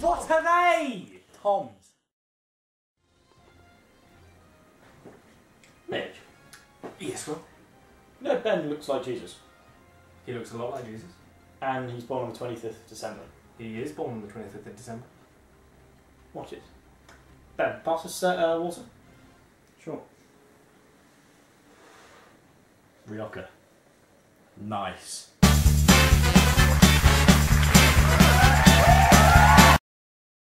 What are they? Toms. Mitch? Yes, sir. You know Ben looks like Jesus? He looks a lot like Jesus. And he's born on the 25th of December. He is born on the 25th of December. Watch it. Ben, pass us water. Sure. Rioja. Nice.